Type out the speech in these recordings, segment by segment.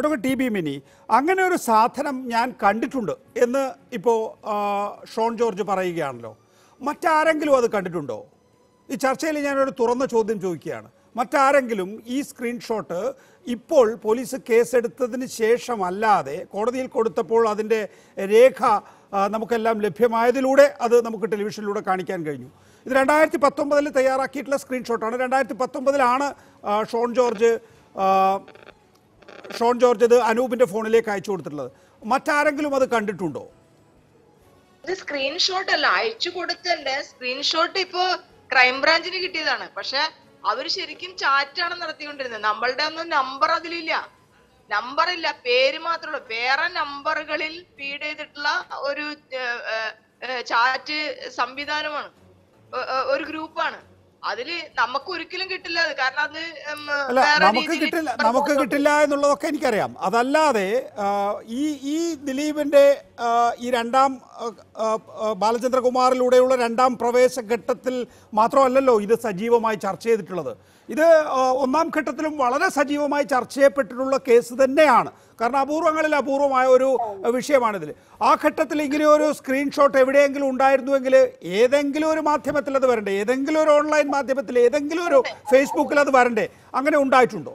അതൊക്കെ T B mini അങ്ങനെ ഒരു സാധനം ഞാൻ കണ്ടിട്ടുണ്ട് എന്ന് ഇപ്പോൾ ഷോൺ ജോർജ് പറയുകയാണല്ലോ. മറ്റാരെങ്കിലും അത് കണ്ടിട്ടുണ്ടോ? ഈ ചർച്ചയിൽ ഞാനൊരു തുറന്ന ചോദ്യം ചോദിക്കുകയാണ്. മറ്റാരെങ്കിലും ഈ സ്ക്രീൻഷോട്ട് ഇപ്പോൾ പോലീസ് കേസെടുത്തതിന് ശേഷമല്ലാതെ കോടതിയിൽ കൊടുത്തപ്പോൾ അതിൻ്റെ രേഖ നമുക്കെല്ലാം ലഭ്യമായതിലൂടെ അത് നമുക്ക് ടെലിവിഷനിലൂടെ കാണിക്കാൻ കഴിഞ്ഞു. ഇത് 2019 തയ്യാറാക്കിയിട്ടുള്ള സ്ക്രീൻഷോട്ടാണ്. 2019 ഷോൺ ജോർജ് ഇത് അനൂപിൻ്റെ ഫോണിലേക്ക് അയച്ചു കൊടുത്തിട്ടുള്ളത്. മറ്റാരെങ്കിലും അത് കണ്ടിട്ടുണ്ടോ? ഇത് സ്ക്രീൻഷോട്ട് അല്ല, അയച്ചു കൊടുത്തല്ലേ. സ്ക്രീൻഷോട്ട് ഇപ്പോൾ ക്രൈംബ്രാഞ്ചിന് കിട്ടിയതാണ്. പക്ഷെ അവർ ശരിക്കും ചാറ്റാണ് നടത്തിക്കൊണ്ടിരുന്നത്. നമ്മളുടെ ഒന്നും നമ്പർ അതിലില്ല, നമ്പറില്ല, പേര് മാത്രമേ. വേറെ നമ്പറുകളിൽ ഫീഡ് ചെയ്തിട്ടുള്ള ഒരു ചാറ്റ് സംവിധാനമാണ്, ഒരു ഗ്രൂപ്പാണ്. അതില് നമുക്ക് ഒരിക്കലും കിട്ടില്ല അത്. കാരണം അത് നമുക്ക് കിട്ടില്ല എന്നുള്ളതൊക്കെ എനിക്കറിയാം. അതല്ലാതെ ഈ ദിലീപിന്റെ ഈ രണ്ടാം ബാലചന്ദ്രകുമാറിലൂടെയുള്ള രണ്ടാം പ്രവേശഘട്ടത്തിൽ മാത്രമല്ലല്ലോ ഇത് സജീവമായി ചർച്ച ചെയ്തിട്ടുള്ളത്. ഇത് ഒന്നാം ഘട്ടത്തിലും വളരെ സജീവമായി ചർച്ച ചെയ്യപ്പെട്ടിട്ടുള്ള കേസ് തന്നെയാണ്. കാരണം അപൂർവങ്ങളിൽ അപൂർവമായ ഒരു വിഷയമാണിതിൽ. ആ ഘട്ടത്തിൽ ഇങ്ങനെ ഒരു സ്ക്രീൻഷോട്ട് എവിടെയെങ്കിലും ഉണ്ടായിരുന്നുവെങ്കിൽ ഏതെങ്കിലും ഒരു മാധ്യമത്തിൽ അത് വരണ്ടേ? ഏതെങ്കിലും ഒരു ഓൺലൈൻ മാധ്യമത്തിൽ, ഏതെങ്കിലും ഒരു ഫേസ്ബുക്കിൽ അത് വരണ്ടേ? അങ്ങനെ ഉണ്ടായിട്ടുണ്ടോ?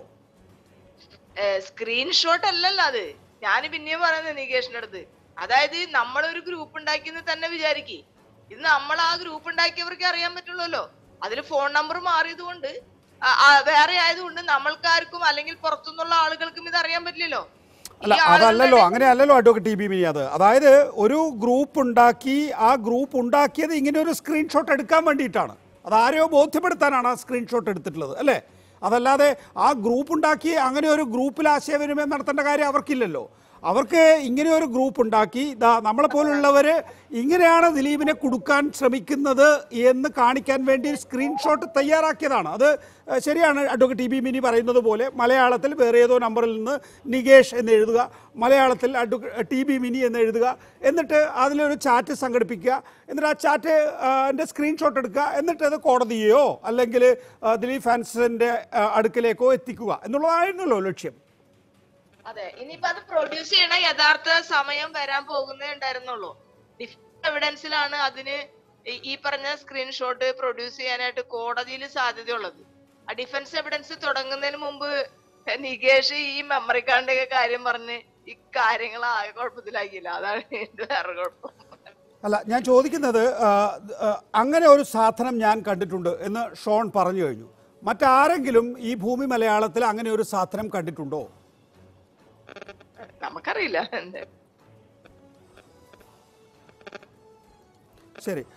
സ്ക്രീൻഷോട്ട് അല്ലല്ലോ അത്. ഞാൻ പിന്നെയും പറയുന്നത് നികേഷിന്റെ അടുത്ത്, അതായത് നമ്മളൊരു ഗ്രൂപ്പ് ഉണ്ടാക്കിയെന്ന് തന്നെ വിചാരിക്കും. ഇത് നമ്മൾ ആ ഗ്രൂപ്പ് ഉണ്ടാക്കിയവർക്ക് അറിയാൻ പറ്റുള്ളൂല്ലോ. അതിൽ ഫോൺ നമ്പർ മാറിയതുകൊണ്ട്, വേറെ ആയതുകൊണ്ട് നമ്മൾക്കാർക്കും അല്ലെങ്കിൽ പുറത്തുനിന്നുള്ള ആളുകൾക്കും ഇത് അറിയാൻ പറ്റില്ലല്ലോ. അല്ല, അതല്ലല്ലോ, അങ്ങനെയല്ലല്ലോ അഡ്വക്കേറ്റ് ടി ബി മിനി. അതായത് ഒരു ഗ്രൂപ്പ് ഉണ്ടാക്കി, ആ ഗ്രൂപ്പ് ഉണ്ടാക്കിയത് ഇങ്ങനെ ഒരു സ്ക്രീൻഷോട്ട് എടുക്കാൻ വേണ്ടിയിട്ടാണ്. അതാരെയോ ബോധ്യപ്പെടുത്താനാണ് ആ സ്ക്രീൻഷോട്ട് എടുത്തിട്ടുള്ളത്, അല്ലേ? അതല്ലാതെ ആ ഗ്രൂപ്പ് ഉണ്ടാക്കി അങ്ങനെ ഒരു ഗ്രൂപ്പിൽ ആശയവിനിമയം നടത്തേണ്ട കാര്യം അവർക്കില്ലല്ലോ. അവർക്ക് ഇങ്ങനെ ഒരു ഗ്രൂപ്പ് ഉണ്ടാക്കി, ഇതാ നമ്മളെ പോലുള്ളവർ ഇങ്ങനെയാണ് ദിലീപിനെ കൊടുക്കാൻ ശ്രമിക്കുന്നത് എന്ന് കാണിക്കാൻ വേണ്ടി സ്ക്രീൻഷോട്ട് തയ്യാറാക്കിയതാണ്. അത് ശരിയാണ് അഡ്വക്കേറ്റ് ടി ബി മിനി പറയുന്നത് പോലെ, മലയാളത്തിൽ വേറെ ഏതോ നമ്പറിൽ നിന്ന് നികേഷ് എന്ന് എഴുതുക, മലയാളത്തിൽ അഡ്വക്കേറ്റ് ടി ബി മിനി എന്ന് എഴുതുക, എന്നിട്ട് അതിലൊരു ചാറ്റ് സംഘടിപ്പിക്കുക, എന്നിട്ട് ആ ചാറ്റിൻ്റെ സ്ക്രീൻഷോട്ട് എടുക്കുക, എന്നിട്ട് അത് കോടതിയെയോ അല്ലെങ്കിൽ ദിലീപ് ഫാൻസിൻ്റെ അടുക്കലേക്കോ എത്തിക്കുക എന്നുള്ളതായിരുന്നല്ലോ ലക്ഷ്യം. അതെ, ഇനിയിപ്പോ അത് പ്രൊഡ്യൂസ് ചെയ്യണ യഥാർത്ഥ സമയം വരാൻ പോകുന്നേ ഉണ്ടായിരുന്നുള്ളൂ. ഡിഫറെന്റ് എവിഡൻസിലാണ് അതിന് ഈ പറഞ്ഞ സ്ക്രീൻഷോട്ട് പ്രൊഡ്യൂസ് ചെയ്യാനായിട്ട് കോടതിയിൽ സാധ്യതയുള്ളത്. ആ ഡിഫൻസ് എവിഡൻസ് തുടങ്ങുന്നതിന് മുമ്പ് നികേഷ് ഈ മെമ്മറി കാർഡിന്റെ ഒക്കെ കാര്യം പറഞ്ഞ് ഇക്കാര്യങ്ങൾ ആകെ കുഴപ്പത്തിലാക്കിയില്ല. അതാണ് എന്റെ വേറെ കുഴപ്പം. അല്ല, ഞാൻ ചോദിക്കുന്നത് അങ്ങനെ ഒരു സാധനം ഞാൻ കണ്ടിട്ടുണ്ട് എന്ന് ഷോൺ പറഞ്ഞു കഴിഞ്ഞു. മറ്റാരെങ്കിലും ഈ ഭൂമി മലയാളത്തിൽ അങ്ങനെ ഒരു സാധനം കണ്ടിട്ടുണ്ടോ? നമുക്കറിയില്ല. ശരി.